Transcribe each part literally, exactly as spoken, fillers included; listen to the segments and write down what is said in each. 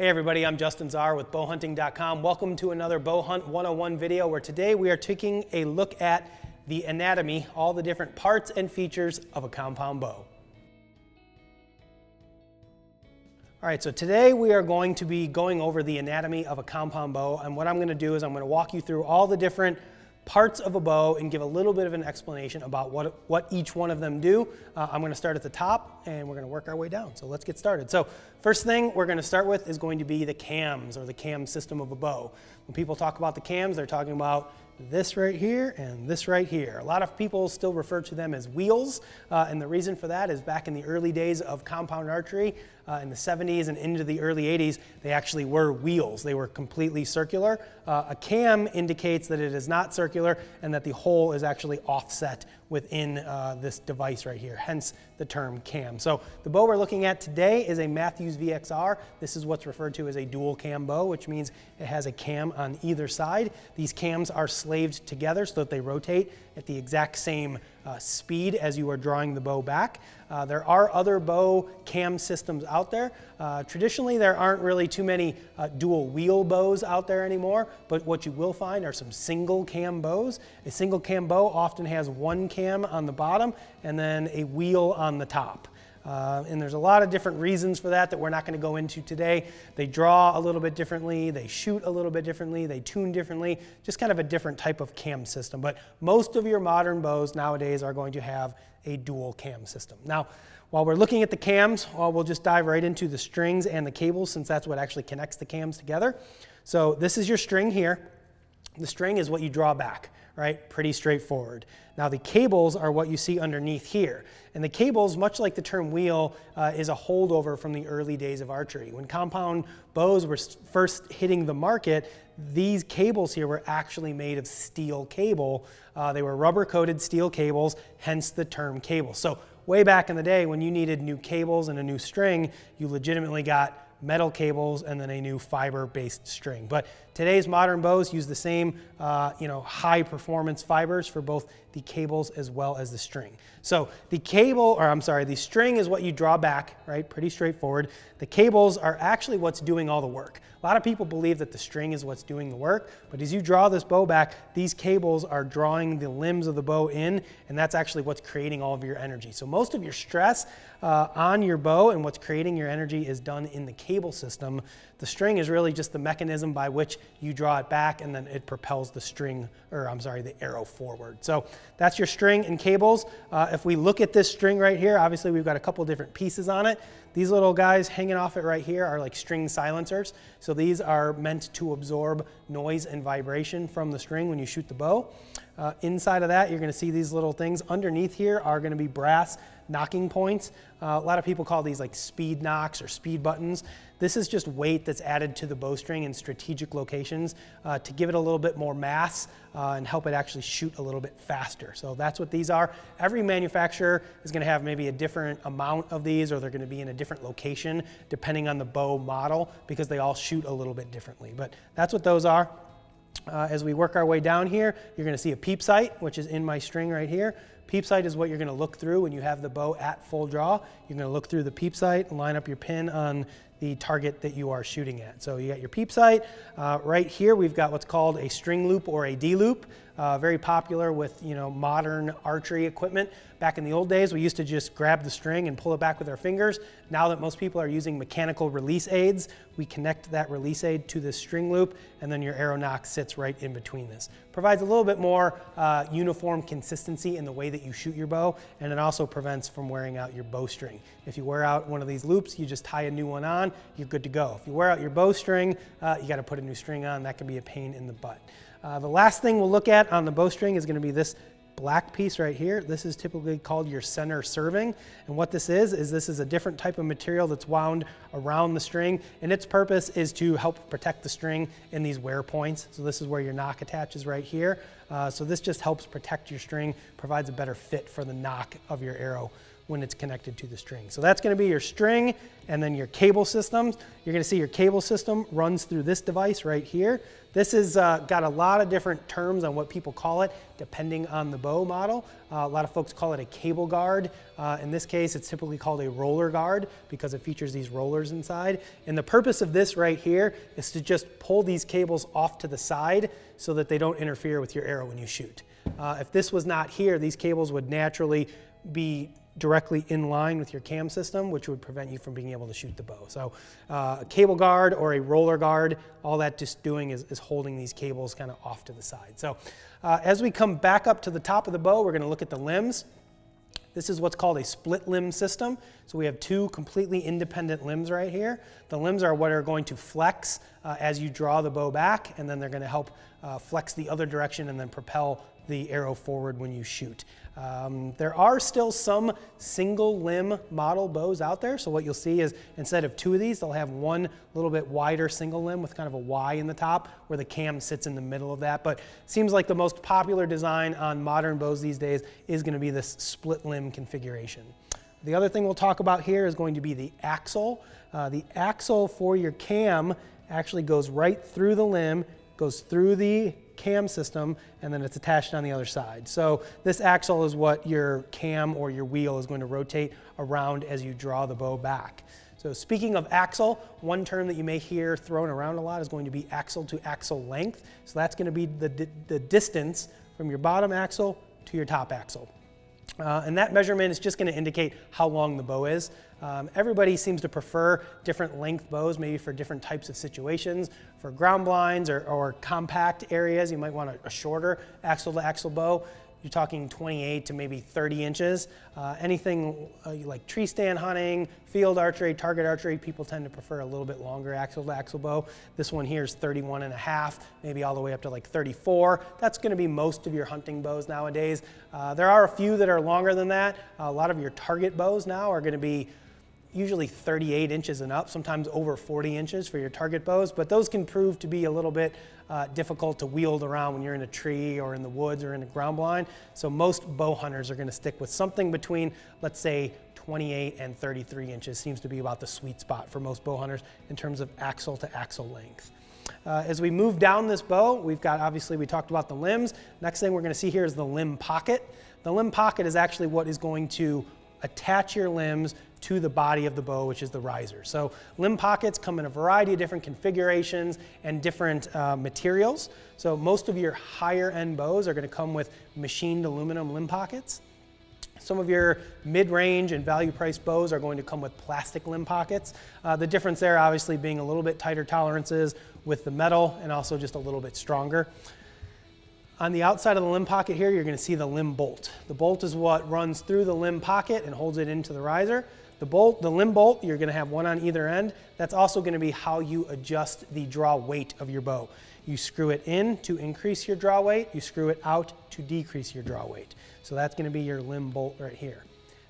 Hey everybody, I'm Justin Czar with bow hunting dot com. Welcome to another Bowhunt one oh one video, where today we are taking a look at the anatomy, all the different parts and features of a compound bow. All right, so today we are going to be going over the anatomy of a compound bow, and what I'm going to do is I'm going to walk you through all the different parts of a bow and give a little bit of an explanation about what, what each one of them do. Uh, I'm going to start at the top and we're going to work our way down. So let's get started. So first thing we're going to start with is going to be the cams, or the cam system of a bow. When people talk about the cams, they're talking about this right here and this right here. A lot of people still refer to them as wheels, uh, and the reason for that is back in the early days of compound archery, uh, in the seventies and into the early eighties, they actually were wheels. They were completely circular. Uh, a cam indicates that it is not circular and that the hole is actually offset within uh, this device right here, hence the term cam. So the bow we're looking at today is a Matthews V X R. This is what's referred to as a dual cam bow, which means it has a cam on either side. These cams are slaved together so that they rotate at the exact same uh, speed as you are drawing the bow back. Uh, there are other bow cam systems out there. Uh, traditionally, there aren't really too many uh, dual wheel bows out there anymore, but what you will find are some single cam bows. A single cam bow often has one cam on the bottom and then a wheel on the top. Uh, and there's a lot of different reasons for that that we're not going to go into today. They draw a little bit differently, they shoot a little bit differently, they tune differently, just kind of a different type of cam system. But most of your modern bows nowadays are going to have a dual cam system. Now, while we're looking at the cams, well, we'll just dive right into the strings and the cables, since that's what actually connects the cams together. So this is your string here. The string is what you draw back, right? Pretty straightforward. Now the cables are what you see underneath here. And the cables, much like the term wheel, uh, is a holdover from the early days of archery. When compound bows were first hitting the market, these cables here were actually made of steel cable. Uh, they were rubber-coated steel cables, hence the term cable. So way back in the day, when you needed new cables and a new string, you legitimately got metal cables and then a new fiber-based string. But today's modern bows use the same uh, you know, high-performance fibers for both the cables as well as the string. So the cable, or I'm sorry, the string is what you draw back, right? Pretty straightforward. The cables are actually what's doing all the work. A lot of people believe that the string is what's doing the work, but as you draw this bow back, these cables are drawing the limbs of the bow in, and that's actually what's creating all of your energy. So most of your stress uh, on your bow and what's creating your energy is done in the cable system. The string is really just the mechanism by which you draw it back, and then it propels the string, or I'm sorry, the arrow forward. So that's your string and cables. Uh, if we look at this string right here, obviously we've got a couple different pieces on it. These little guys hanging off it right here are like string silencers. So these are meant to absorb noise and vibration from the string when you shoot the bow. Uh, inside of that, you're gonna see these little things. Underneath here are gonna be brass knocking points. Uh, a lot of people call these like speed knocks or speed buttons. This is just weight that's added to the bowstring in strategic locations uh, to give it a little bit more mass uh, and help it actually shoot a little bit faster. So that's what these are. Every manufacturer is gonna have maybe a different amount of these, or they're gonna be in a different location depending on the bow model, because they all shoot a little bit differently. But that's what those are. Uh, as we work our way down here, you're gonna see a peep sight, which is in my string right here. Peep sight is what you're gonna look through when you have the bow at full draw. You're gonna look through the peep sight and line up your pin on the target that you are shooting at. So you got your peep sight. Uh, right here, we've got what's called a string loop or a D-loop. Uh, very popular with, you know, modern archery equipment. Back in the old days, we used to just grab the string and pull it back with our fingers. Now that most people are using mechanical release aids, we connect that release aid to this string loop, and then your arrow nock sits right in between this. Provides a little bit more uh, uniform consistency in the way that you shoot your bow, and it also prevents from wearing out your bowstring. If you wear out one of these loops, you just tie a new one on, you're good to go. If you wear out your bowstring, uh, you got to put a new string on. That can be a pain in the butt. Uh, the last thing we'll look at on the bowstring is going to be this black piece right here. This is typically called your center serving, and what this is is this is a different type of material that's wound around the string, and its purpose is to help protect the string in these wear points. So this is where your nock attaches right here. Uh, so this just helps protect your string, provides a better fit for the nock of your arrow. when it's connected to the string. So that's going to be your string and then your cable systems. You're going to see your cable system runs through this device right here. This has uh, got a lot of different terms on what people call it, depending on the bow model. Uh, a lot of folks call it a cable guard. Uh, in this case, it's typically called a roller guard because it features these rollers inside. And the purpose of this right here is to just pull these cables off to the side so that they don't interfere with your arrow when you shoot. Uh, if this was not here, these cables would naturally be directly in line with your cam system, which would prevent you from being able to shoot the bow. So uh, a cable guard or a roller guard, all that just doing is, is holding these cables kind of off to the side. So uh, as we come back up to the top of the bow, we're going to look at the limbs. This is what's called a split limb system. So we have two completely independent limbs right here. The limbs are what are going to flex uh, as you draw the bow back, and then they're going to help uh, flex the other direction and then propel the arrow forward when you shoot. Um, there are still some single limb model bows out there. So what you'll see is instead of two of these, they'll have one little bit wider single limb with kind of a Y in the top where the cam sits in the middle of that. But it seems like the most popular design on modern bows these days is going to be this split limb configuration. The other thing we'll talk about here is going to be the axle. Uh, the axle for your cam actually goes right through the limb, goes through the cam system, and then it's attached on the other side. So this axle is what your cam or your wheel is going to rotate around as you draw the bow back. So speaking of axle, one term that you may hear thrown around a lot is going to be axle to axle length. So that's going to be the, di the distance from your bottom axle to your top axle. Uh, and that measurement is just going to indicate how long the bow is. Um, everybody seems to prefer different length bows, maybe for different types of situations. For ground blinds or, or compact areas, you might want a, a shorter axle-to-axle bow. You're talking twenty-eight to maybe thirty inches. Uh, anything uh, like tree stand hunting, field archery, target archery, people tend to prefer a little bit longer axle to axle bow. This one here is thirty-one and a half, maybe all the way up to like thirty-four. That's gonna be most of your hunting bows nowadays. Uh, there are a few that are longer than that. Uh, a lot of your target bows now are gonna be usually thirty-eight inches and up, sometimes over forty inches for your target bows, but those can prove to be a little bit uh, difficult to wield around when you're in a tree or in the woods or in a ground blind. So most bow hunters are going to stick with something between, let's say, twenty-eight and thirty-three inches seems to be about the sweet spot for most bow hunters in terms of axle to axle length. Uh, as we move down this bow, we've got, obviously we talked about the limbs. Next thing we're going to see here is the limb pocket. The limb pocket is actually what is going to attach your limbs to the body of the bow, which is the riser. So limb pockets come in a variety of different configurations and different uh, materials. So most of your higher end bows are going to come with machined aluminum limb pockets. Some of your mid-range and value price bows are going to come with plastic limb pockets. Uh, the difference there obviously being a little bit tighter tolerances with the metal and also just a little bit stronger. On the outside of the limb pocket here, you're going to see the limb bolt. The bolt is what runs through the limb pocket and holds it into the riser. The bolt, the limb bolt, you're going to have one on either end. That's also going to be how you adjust the draw weight of your bow. You screw it in to increase your draw weight. You screw it out to decrease your draw weight. So that's going to be your limb bolt right here.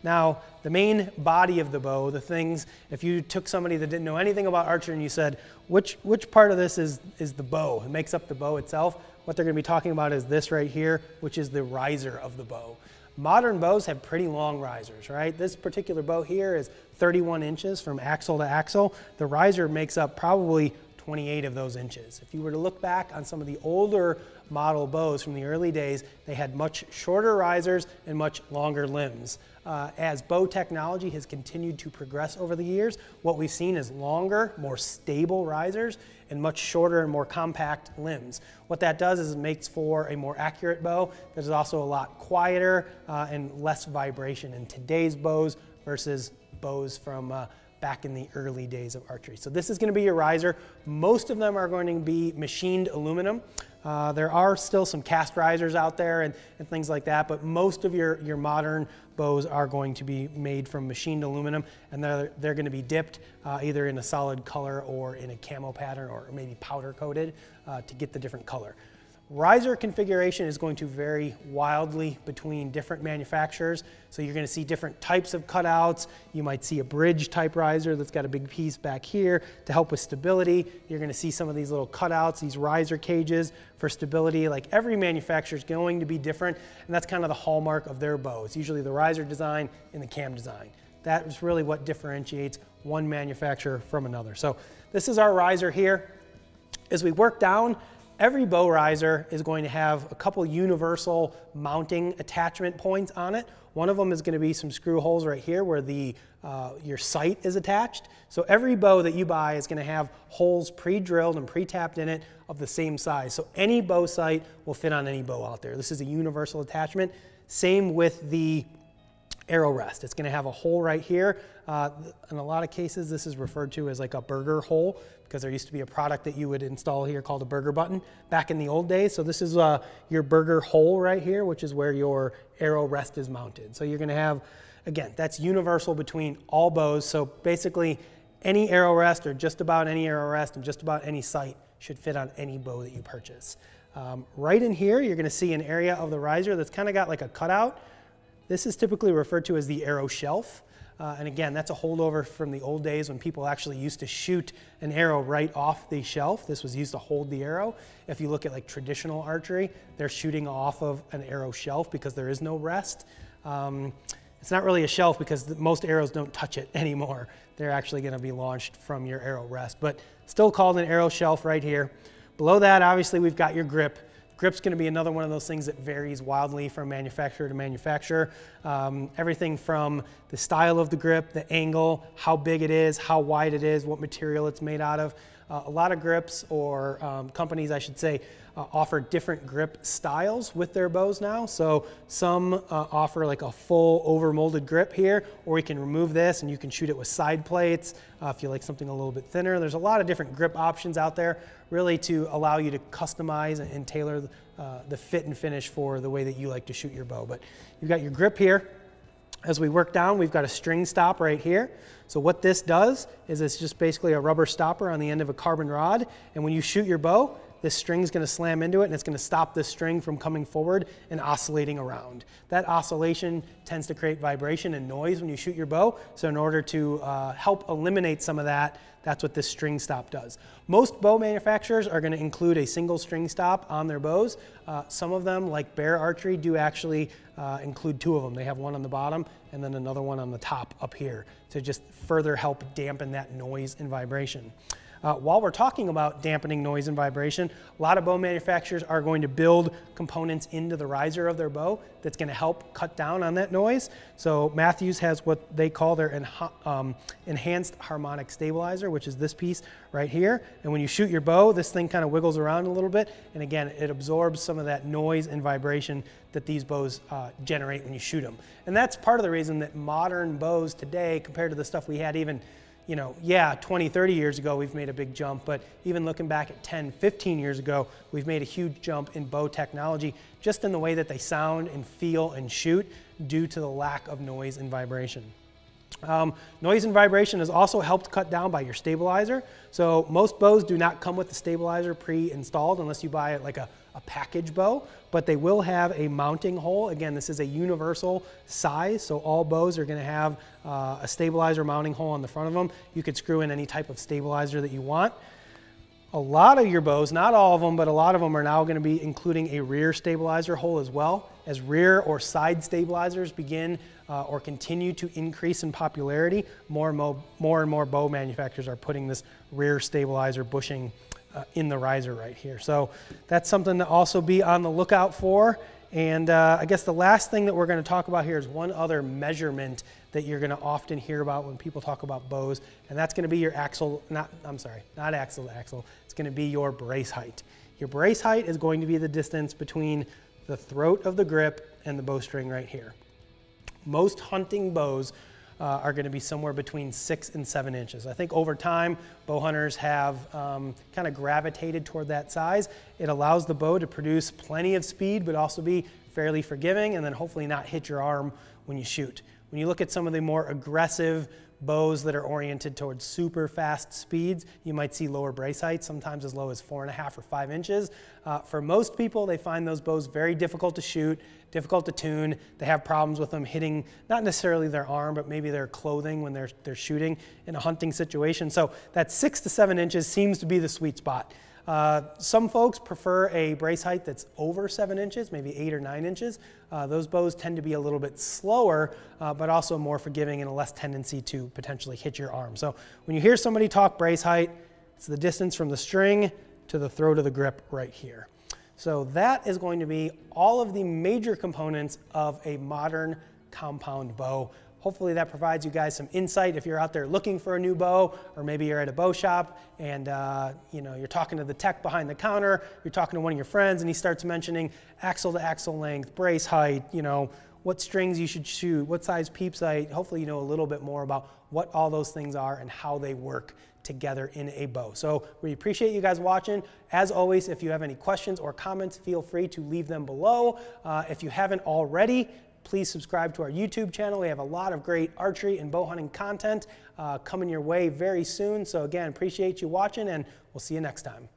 Now, the main body of the bow, the things, if you took somebody that didn't know anything about archery and you said, which, which part of this is, is the bow? It makes up the bow itself. What they're going to be talking about is this right here, which is the riser of the bow. Modern bows have pretty long risers, right? This particular bow here is thirty-one inches from axle to axle. The riser makes up probably twenty-eight of those inches. If you were to look back on some of the older model bows from the early days, they had much shorter risers and much longer limbs. Uh, as bow technology has continued to progress over the years, what we've seen is longer, more stable risers and much shorter and more compact limbs. What that does is it makes for a more accurate bow that is also a lot quieter uh, and less vibration in today's bows versus bows from uh, back in the early days of archery. So this is going to be your riser. Most of them are going to be machined aluminum. Uh, there are still some cast risers out there and, and things like that, but most of your, your modern bows are going to be made from machined aluminum, and they're, they're going to be dipped uh, either in a solid color or in a camo pattern or maybe powder coated uh, to get the different color. Riser configuration is going to vary wildly between different manufacturers. So you're going to see different types of cutouts. You might see a bridge type riser that's got a big piece back here to help with stability. You're going to see some of these little cutouts, these riser cages for stability. Like, every manufacturer is going to be different, and that's kind of the hallmark of their bow. It's usually the riser design and the cam design. That is really what differentiates one manufacturer from another. So this is our riser here. As we work down, every bow riser is going to have a couple universal mounting attachment points on it. One of them is going to be some screw holes right here where the, uh, your sight is attached. So every bow that you buy is going to have holes pre-drilled and pre-tapped in it of the same size. So any bow sight will fit on any bow out there. This is a universal attachment. Same with the arrow rest. It's going to have a hole right here. Uh, in a lot of cases, this is referred to as like a burger hole, because there used to be a product that you would install here called a burger button back in the old days. So this is uh, your burger hole right here, which is where your arrow rest is mounted. So you're going to have, again, that's universal between all bows. So basically any arrow rest, or just about any arrow rest, and just about any sight should fit on any bow that you purchase. Um, right in here, you're going to see an area of the riser that's kind of got like a cutout. This is typically referred to as the arrow shelf. Uh, and again, that's a holdover from the old days when people actually used to shoot an arrow right off the shelf. This was used to hold the arrow. If you look at like traditional archery, they're shooting off of an arrow shelf because there is no rest. Um, it's not really a shelf because most arrows don't touch it anymore. They're actually gonna be launched from your arrow rest, but still called an arrow shelf right here. Below that, obviously, we've got your grip. Grip's going to be another one of those things that varies wildly from manufacturer to manufacturer. Um, everything from the style of the grip, the angle, how big it is, how wide it is, what material it's made out of. Uh, a lot of grips, or um, companies I should say, uh, offer different grip styles with their bows now. So some uh, offer like a full overmolded grip here, or you can remove this and you can shoot it with side plates uh, if you like something a little bit thinner. There's a lot of different grip options out there, really, to allow you to customize and tailor uh, the fit and finish for the way that you like to shoot your bow. But you've got your grip here. As we work down, we've got a string stop right here. So what this does is it's just basically a rubber stopper on the end of a carbon rod. And when you shoot your bow, this string's gonna slam into it, and it's gonna stop this string from coming forward and oscillating around. That oscillation tends to create vibration and noise when you shoot your bow. So in order to uh, help eliminate some of that, that's what this string stop does. Most bow manufacturers are gonna include a single string stop on their bows. Uh, some of them, like Bear Archery, do actually uh, include two of them. They have one on the bottom and then another one on the top up here to just further help dampen that noise and vibration. Uh, while we're talking about dampening noise and vibration, a lot of bow manufacturers are going to build components into the riser of their bow that's going to help cut down on that noise. So Matthews has what they call their enha um, enhanced harmonic stabilizer, which is this piece right here. And when you shoot your bow, this thing kind of wiggles around a little bit. And again, it absorbs some of that noise and vibration that these bows uh, generate when you shoot them. And that's part of the reason that modern bows today, compared to the stuff we had even You know, yeah, twenty, thirty years ago, we've made a big jump, but even looking back at ten, fifteen years ago, we've made a huge jump in bow technology, just in the way that they sound and feel and shoot, due to the lack of noise and vibration. Um, noise and vibration is also helped cut down by your stabilizer. So most bows do not come with the stabilizer pre-installed unless you buy it like a, a package bow, but they will have a mounting hole. Again, this is a universal size, so all bows are going to have uh, a stabilizer mounting hole on the front of them. You could screw in any type of stabilizer that you want. A lot of your bows, not all of them, but a lot of them are now going to be including a rear stabilizer hole as well. As rear or side stabilizers begin uh, or continue to increase in popularity, more and more, more and more bow manufacturers are putting this rear stabilizer bushing uh, in the riser right here. So that's something to also be on the lookout for. And uh, I guess the last thing that we're going to talk about here is one other measurement that you're going to often hear about when people talk about bows, and that's going to be your axle, not, I'm sorry, not axle to axle, it's going to be your brace height. Your brace height is going to be the distance between the throat of the grip and the bowstring right here. Most hunting bows uh, are going to be somewhere between six and seven inches. I think over time, bow hunters have um, kind of gravitated toward that size. It allows the bow to produce plenty of speed, but also be fairly forgiving, and then hopefully not hit your arm when you shoot. When you look at some of the more aggressive bows that are oriented towards super fast speeds, you might see lower brace heights, sometimes as low as four and a half or five inches. Uh, for most people, they find those bows very difficult to shoot, difficult to tune. They have problems with them hitting, not necessarily their arm, but maybe their clothing when they're, they're shooting in a hunting situation. So that six to seven inches seems to be the sweet spot. Uh, some folks prefer a brace height that's over seven inches, maybe eight or nine inches. Uh, those bows tend to be a little bit slower, uh, but also more forgiving and a less tendency to potentially hit your arm. So when you hear somebody talk brace height, it's the distance from the string to the throat of the grip right here. So that is going to be all of the major components of a modern compound bow. Hopefully that provides you guys some insight if you're out there looking for a new bow, or maybe you're at a bow shop and uh, you know, you're talking to the tech behind the counter, you're talking to one of your friends, and he starts mentioning axle to axle length, brace height, you know, what strings you should shoot, what size peep sight. Hopefully you know a little bit more about what all those things are and how they work together in a bow. So we appreciate you guys watching. As always, if you have any questions or comments, feel free to leave them below. Uh, if you haven't already, please subscribe to our YouTube channel. We have a lot of great archery and bow hunting content uh, coming your way very soon. So again, appreciate you watching, and we'll see you next time.